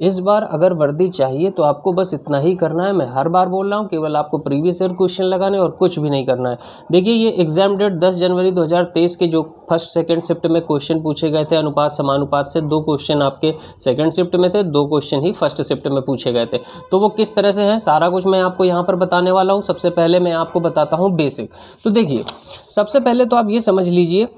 इस बार अगर वर्दी चाहिए तो आपको बस इतना ही करना है, मैं हर बार बोल रहा हूँ, केवल आपको प्रीवियस ईयर क्वेश्चन लगाने और कुछ भी नहीं करना है। देखिए ये एग्जाम डेट 10 जनवरी 2023 के जो फर्स्ट सेकंड शिफ्ट में क्वेश्चन पूछे गए थे अनुपात समानुपात से, 2 क्वेश्चन आपके सेकंड शिफ्ट में थे, 2 क्वेश्चन ही फर्स्ट शिफ्ट में पूछे गए थे। तो वो किस तरह से हैं सारा कुछ मैं आपको यहाँ पर बताने वाला हूँ। सबसे पहले मैं आपको बताता हूँ बेसिक। तो देखिए सबसे पहले तो आप ये समझ लीजिए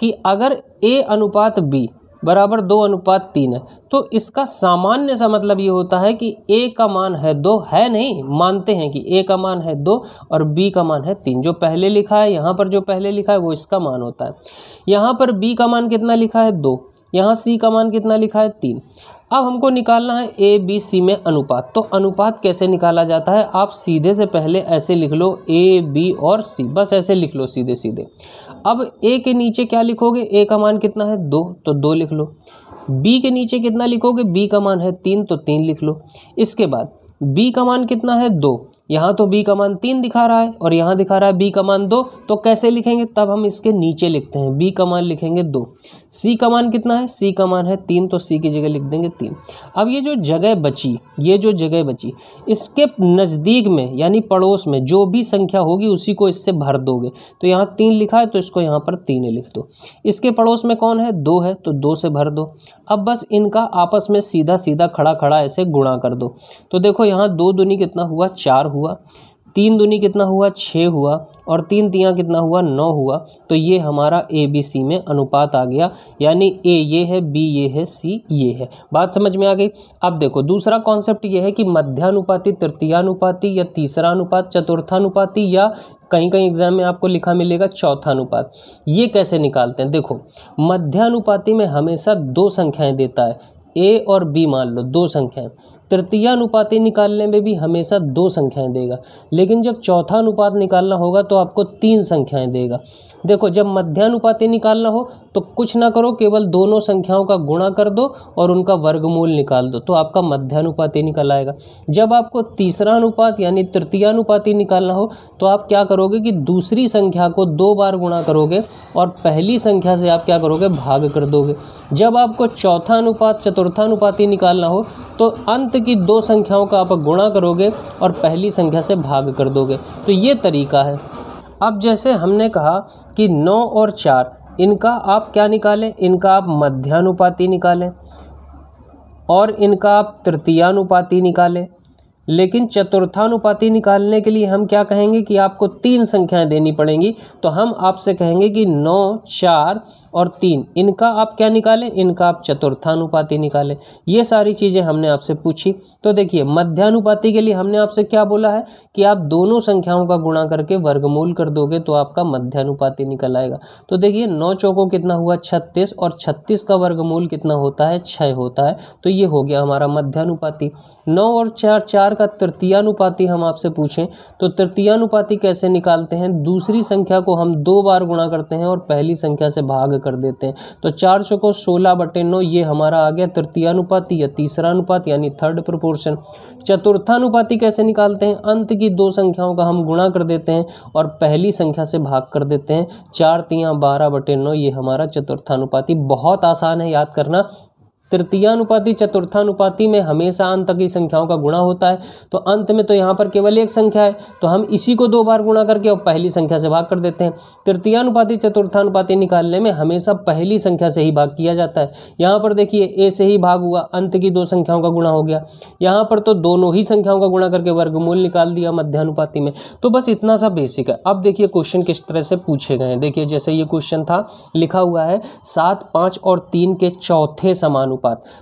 कि अगर A अनुपात B बराबर 2 अनुपात 3 है तो इसका सामान्य सा मतलब ये होता है कि A का मान है 2, है नहीं, मानते हैं कि A का मान है 2 और B का मान है 3। जो पहले लिखा है यहाँ पर, जो पहले लिखा है वो इसका मान होता है। यहाँ पर B का मान कितना लिखा है 2, यहाँ C का मान कितना लिखा है 3। अब हमको निकालना है ए बी सी में अनुपात। तो अनुपात कैसे निकाला जाता है, आप सीधे से पहले ऐसे लिख लो ए बी और सी, बस ऐसे लिख लो सीधे सीधे। अब ए के नीचे क्या लिखोगे, ए का मान कितना है 2 तो 2 लिख लो। बी के नीचे कितना लिखोगे, बी का मान है 3 तो 3 लिख लो। इसके बाद बी का मान कितना है 2, यहाँ तो बी का मान 3 दिखा रहा है और यहाँ दिखा रहा है बी का मान 2, तो कैसे लिखेंगे, तब हम इसके नीचे लिखते हैं बी का मान लिखेंगे 2। सी का मान कितना है, सी का मान है 3 तो सी की जगह लिख देंगे 3। अब ये जो जगह बची, ये जो जगह बची इसके नज़दीक में यानी पड़ोस में जो भी संख्या होगी उसी को इससे भर दोगे। तो यहाँ 3 लिखा है तो इसको यहाँ पर 3 लिख दो। इसके पड़ोस में कौन है 2 है तो 2 से भर दो। अब बस इनका आपस में सीधा सीधा खड़ा खड़ा ऐसे गुणा कर दो। तो देखो यहाँ 2 दूनी कितना हुआ 4 हुआ, 3 दूनी कितना हुआ 6 हुआ और 3 तिया कितना हुआ 9 हुआ। तो ये हमारा ए बी सी में अनुपात आ गया, यानी ए ये है, बी ये है, सी ये है। बात समझ में आ गई। अब देखो दूसरा कॉन्सेप्ट ये है कि मध्यानुपाती, तृतीयानुपाती या तीसरा अनुपात, चतुर्थानुपाती या कहीं कहीं एग्जाम में आपको लिखा मिलेगा चौथानुपात, ये कैसे निकालते हैं। देखो मध्यानुपाती में हमेशा 2 संख्याएँ देता है, ए और बी मान लो 2 संख्याएँ। तृतीया अनुपाती निकालने में भी हमेशा 2 संख्याएं देगा, लेकिन जब चौथा अनुपात निकालना होगा तो आपको 3 संख्याएं देगा। देखो जब मध्यानुपाती निकालना हो तो कुछ ना करो, केवल दोनों संख्याओं का गुणा कर दो और उनका वर्गमूल निकाल दो, तो आपका मध्यानुपाती निकल आएगा। जब आपको तीसरा अनुपात यानी तृतीया अनुपाती निकालना हो तो आप क्या करोगे कि दूसरी संख्या को 2 बार गुणा करोगे और पहली संख्या से आप क्या करोगे, भाग कर दोगे। जब आपको चौथा अनुपात, चतुर्थानुपाती निकालना हो तो अंत कि 2 संख्याओं का आप गुणा करोगे और पहली संख्या से भाग कर दोगे। तो ये तरीका है। अब जैसे हमने कहा कि 9 और 4 इनका आप क्या निकालें, इनका आप मध्यानुपाती निकालें और इनका आप तृतीयानुपाती निकालें, लेकिन चतुर्थानुपाती निकालने के लिए हम क्या कहेंगे कि आपको 3 संख्याएं देनी पड़ेंगी। तो हम आपसे कहेंगे कि 9, 4 और 3 इनका आप क्या निकालें, इनका आप चतुर्थानुपाती निकालें। ये सारी चीज़ें हमने आपसे पूछी। तो देखिए मध्यानुपाती के लिए हमने आपसे क्या बोला है कि आप दोनों संख्याओं का गुणा करके वर्गमूल कर दोगे तो आपका मध्यानुपाती निकल आएगा। तो देखिए 9 चौकों कितना हुआ 36 और 36 का वर्गमूल कितना होता है 6 होता है। तो ये हो गया हमारा मध्यानुपाती। 9 और 4 का तृतीयानुपाती हम आपसे पूछें तो तृतीयानुपाती कैसे निकालते हैं, दूसरी संख्या को हम 2 बार गुणा करते हैं और पहली संख्या से भाग कर देते हैं। तो 4 चौको 16 बटे 9 ये हमारा आ गया तृतीयानुपाती या तीसरा अनुपात यानी थर्ड प्रोपोर्शन। चतुर्थानुपाती कैसे निकालते हैं, अंत की 2 संख्याओं का हम गुणा कर देते हैं और पहली संख्या से भाग कर देते हैं। 4 तिया 12 बटे 9 ये हमारा चतुर्थानुपाती। बहुत आसान है याद करना। तृतीयानुपाती चतुर्थानुपाती में हमेशा अंत की संख्याओं का गुणा होता है, तो अंत में तो यहाँ पर केवल 1 संख्या है तो हम इसी को 2 बार गुणा करके और पहली संख्या से भाग कर देते हैं। तृतीयानुपाती चतुर्थानुपाती निकालने में हमेशा पहली संख्या से ही भाग किया जाता है। यहाँ पर देखिए ए से ही भाग हुआ, अंत की 2 संख्याओं का गुणा हो गया। यहाँ पर तो दोनों ही संख्याओं का गुणा करके वर्गमूल निकाल दिया मध्यानुपाती में। तो बस इतना सा बेसिक है। अब देखिए क्वेश्चन किस तरह से पूछे गए हैं। देखिए जैसे ये क्वेश्चन था, लिखा हुआ है 7, 5 और 3 के चौथे समान।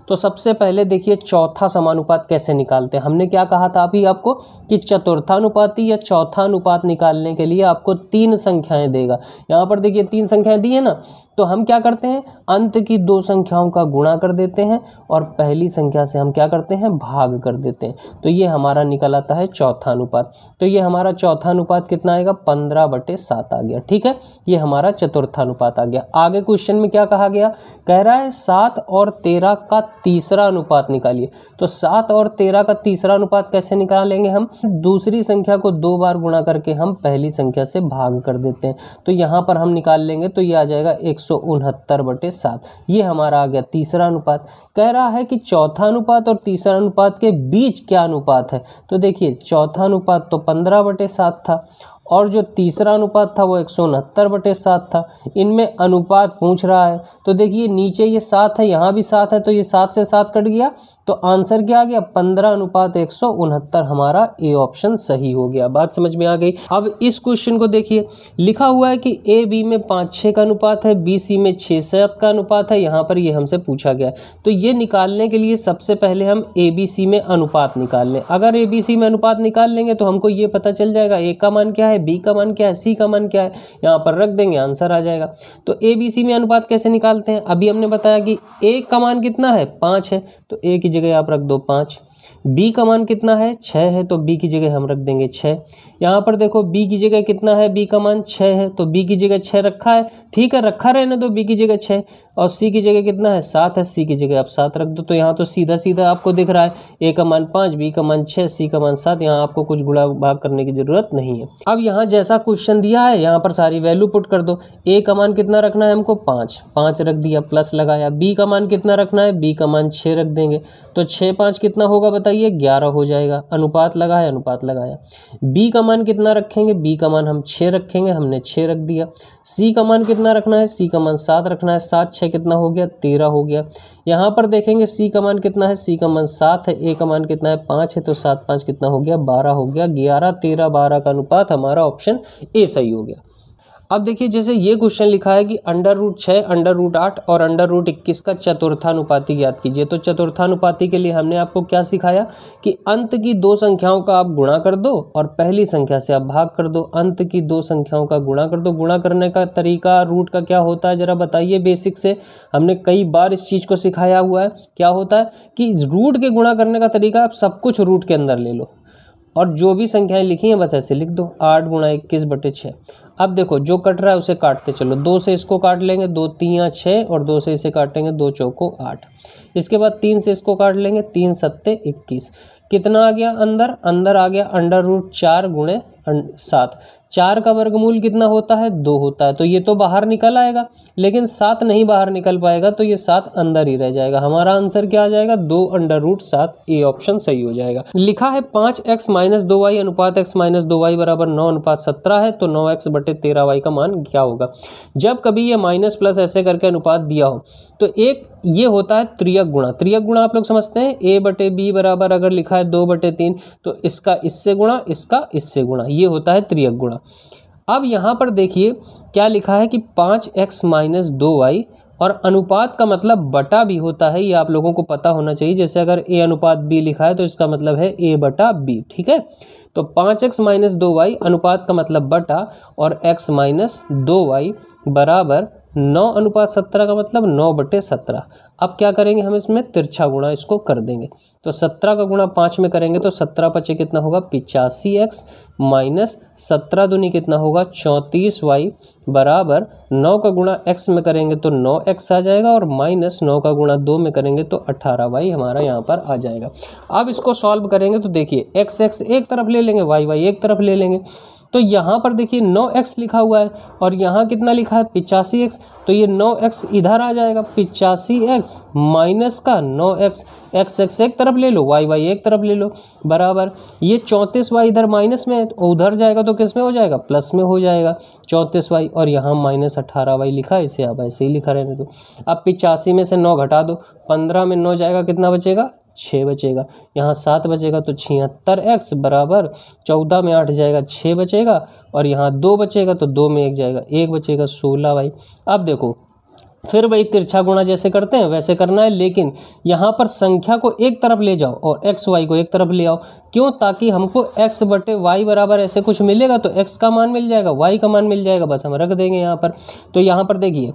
तो सबसे पहले देखिए चौथा समानुपात कैसे निकालते हैं। हमने क्या कहा था अभी आपको कि चतुर्थानुपाती या चौथानुपात निकालने के लिए आपको 3 संख्याएं देगा। यहां पर देखिए 3 संख्याएं दी है ना, तो हम क्या करते हैं, अंत की 2 संख्याओं का गुणा कर देते हैं और पहली संख्या से हम क्या करते हैं, भाग कर देते हैं। तो ये हमारा निकल आता है चौथानुपात। तो ये हमारा चौथानुपात कितना आएगा 15/7 आ गया। ठीक है, ये हमारा चतुर्थानुपात आ गया। आगे क्वेश्चन में क्या कहा गया, कह रहा है 7 और 13 का तीसरा अनुपात निकालिए। तो 7 और 13 का तीसरा अनुपात कैसे निकालेंगे, हम दूसरी संख्या को 2 बार गुणा करके हम पहली संख्या से भाग कर देते हैं। तो यहाँ पर हम निकाल लेंगे तो ये आ जाएगा 1 169/7। ये हमारा आ गया तीसरा अनुपात। कह रहा है कि चौथा अनुपात और तीसरा अनुपात के बीच क्या अनुपात है, तो देखिए चौथा अनुपात तो 15/7 था और जो तीसरा अनुपात था वो 169/7 था। इनमें अनुपात पूछ रहा है, तो देखिए नीचे ये 7 है, यहाँ भी 7 है, तो ये 7 से 7 कट गया, तो आंसर क्या आ गया 15/169। हमारा ए ऑप्शन सही हो गया। बात समझ में आ गई। अब इस क्वेश्चन को देखिए, लिखा हुआ है कि ए बी में 5/6 का अनुपात है, बी सी में 6/7 का अनुपात है। यहाँ पर ये हमसे पूछा गया, तो ये निकालने के लिए सबसे पहले हम ए बी सी में अनुपात निकाल लें। अगर ए बी सी में अनुपात निकाल लेंगे तो हमको ये पता चल जाएगा ए का मान क्या है, बी का मान क्या है, सी का मान क्या है, यहाँ पर रख देंगे, आंसर आ जाएगा। तो ए बी सी में अनुपात कैसे निकालते हैं, अभी हमने बताया कि ए का मान कितना है 5 है, तो ए की जगह आप रख दो 5। बी का मान कितना है 6 है, तो बी की जगह हम रख देंगे 6। यहाँ पर देखो बी की जगह कितना है, बी का मान 6 है, तो बी की जगह 6 रखा है, ठीक है रखा रहने दो, बी की जगह 6। और सी की जगह कितना है 7 है, सी की जगह आप 7 रख दो। तो यहाँ तो सीधा सीधा आपको दिख रहा है ए का मान 5, बी का मान 6, सी का मान 7। यहाँ आपको कुछ गुणा भाग करने की जरूरत नहीं है। अब यहाँ जैसा क्वेश्चन दिया है यहाँ पर सारी वैल्यू पुट कर दो। ए का मान कितना रखना है हमको 5 रख दिया, प्लस लगाया। बी का मान कितना रखना है, बी का मान 6 रख देंगे, तो 6×5 कितना होगा बताइए 11 हो जाएगा। अनुपात लगाया, अनुपात लगाया। बी का मान कितना रखेंगे, बी का मान हम 6 रखेंगे, हमने 6 रख दिया। सी का मान कितना रखना है, सी का मान 7 रखना है, 7×6 कितना हो गया 13 हो गया। यहाँ पर देखेंगे सी का मान कितना है, सी का मान 7 है, ए का मान कितना है 5 है, तो 7×5 कितना हो गया 12 हो गया। 11, 13, 12 का अनुपात, हमारा ऑप्शन ए सही हो गया। अब देखिए जैसे ये क्वेश्चन लिखा है कि √6, √8 और √21 का चतुर्थानुपाती ज्ञात कीजिए। तो चतुर्थानुपाती के लिए हमने आपको क्या सिखाया कि अंत की दो संख्याओं का आप गुणा कर दो और पहली संख्या से आप भाग कर दो। अंत की दो संख्याओं का गुणा कर दो। गुणा करने का तरीका रूट का क्या होता है ज़रा बताइए बेसिक से, हमने कई बार इस चीज़ को सिखाया हुआ है। क्या होता है कि रूट के गुणा करने का तरीका, आप सब कुछ रूट के अंदर ले लो और जो भी संख्याएं लिखी हैं बस ऐसे लिख दो, 8×21/6। अब देखो जो कट रहा है उसे काटते चलो, 2 से इसको काट लेंगे, 2 3×6 और 2 से इसे काटेंगे, 2 4×8। इसके बाद 3 से इसको काट लेंगे, 3 7×21। कितना आ गया अंदर, अंदर आ गया √4×7। 4 का वर्गमूल कितना होता है 2 होता है, तो ये तो बाहर निकल आएगा लेकिन 7 नहीं बाहर निकल पाएगा, तो ये 7 अंदर ही रह जाएगा। हमारा आंसर क्या आ जाएगा 2/7। ए ऑप्शन सही हो जाएगा। लिखा है 5x - 2y अनुपात x - 2y बराबर 9/17 है, तो 9x/13y का मान क्या होगा। जब कभी ये माइनस प्लस ऐसे करके अनुपात दिया हो तो एक ये होता है त्रियक गुणा। त्रियक गुणा आप लोग समझते हैं a/b बराबर, अगर लिखा है 2/3 तो इसका इससे गुणा, इसका इससे गुणा, ये होता है त्रियक गुणा। अब यहाँ पर देखिए क्या लिखा है कि 5x - 2y और अनुपात का मतलब बटा भी होता है, ये आप लोगों को पता होना चाहिए। जैसे अगर a/b लिखा है तो इसका मतलब है a/b, ठीक है। तो 5x - 2y अनुपात का मतलब बटा और x - 2y बराबर 9/17 का मतलब 9/17। अब क्या करेंगे हम, इसमें तिरछा गुणा इसको कर देंगे, तो 17 का गुणा 5 में करेंगे तो 17×5 कितना होगा 85x माइनस 17×2 कितना होगा 34y बराबर 9 का गुणा x में करेंगे तो 9x आ जाएगा और माइनस 9 का गुणा 2 में करेंगे तो 18y हमारा यहाँ पर आ जाएगा। अब इसको सॉल्व करेंगे तो देखिए x एक तरफ ले लेंगे, y एक तरफ ले लेंगे, तो यहाँ पर देखिए 9x लिखा हुआ है और यहाँ कितना लिखा है 85x, तो ये 9x इधर आ जाएगा, 85x माइनस का 9x, x एक तरफ ले लो, y एक तरफ ले लो बराबर ये 34y इधर माइनस में और उधर जाएगा तो किस में हो जाएगा प्लस में हो जाएगा 34y और यहाँ माइनस 18y लिखा है, इसे आप ऐसे ही लिखा रहने दो। अब 85 में से 9 घटा दो, 15 में 9 जाएगा कितना बचेगा 6 बचेगा, यहाँ 7 बचेगा तो 76x बराबर 14 में 8 जाएगा 6 बचेगा और यहाँ 2 बचेगा तो 2 में 1 जाएगा 1 बचेगा 16y। अब देखो फिर वही तिरछा गुणा जैसे करते हैं वैसे करना है, लेकिन यहाँ पर संख्या को एक तरफ ले जाओ और xy को एक तरफ ले आओ, क्यों, ताकि हमको x/y बराबर ऐसे कुछ मिलेगा तो x का मान मिल जाएगा, y का मान मिल जाएगा, बस हम रख देंगे यहाँ पर। तो यहाँ पर देखिए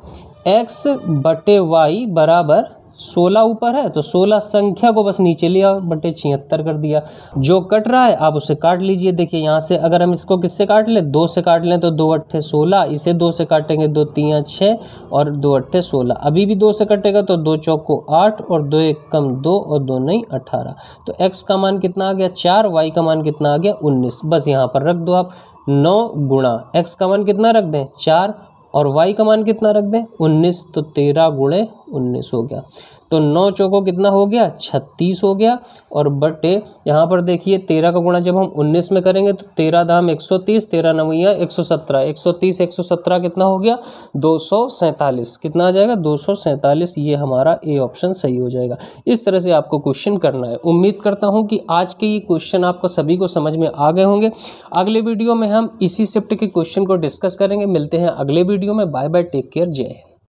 x/y बराबर 16 ऊपर है तो 16 संख्या को बस नीचे लिया, 76 कर दिया, जो कट रहा है आप उसे काट लीजिए। देखिए यहाँ से अगर हम इसको किससे काट लें 2 से काट लें तो 2×8 = 16, इसे 2 से काटेंगे 2×3 = 6 और 2×8 = 16। अभी भी 2 से कटेगा तो 2 4×8 और 2 1 कम 2 और 2 नहीं 18, तो x का मान कितना आ गया 4, y का मान कितना आ गया 19। बस यहाँ पर रख दो आप 9 गुणा x का मान कितना रख दें 4 और y का मान कितना रख दें 19, तो 13 गुणे 19 हो गया। तो 9 चौको कितना हो गया 36 हो गया। और बटे यहाँ पर देखिए 13 का गुणा जब हम 19 में करेंगे तो 13 धाम 130, 13 नवैया 117, 130 117 कितना हो गया 247, कितना आ जाएगा 247। ये हमारा ए ऑप्शन सही हो जाएगा। इस तरह से आपको क्वेश्चन करना है। उम्मीद करता हूँ कि आज के ये क्वेश्चन आपको सभी को समझ में आ गए होंगे। अगले वीडियो में हम इसी शिफ्ट के क्वेश्चन को डिस्कस करेंगे। मिलते हैं अगले वीडियो में। बाय बाय, टेक केयर, जय हिंद।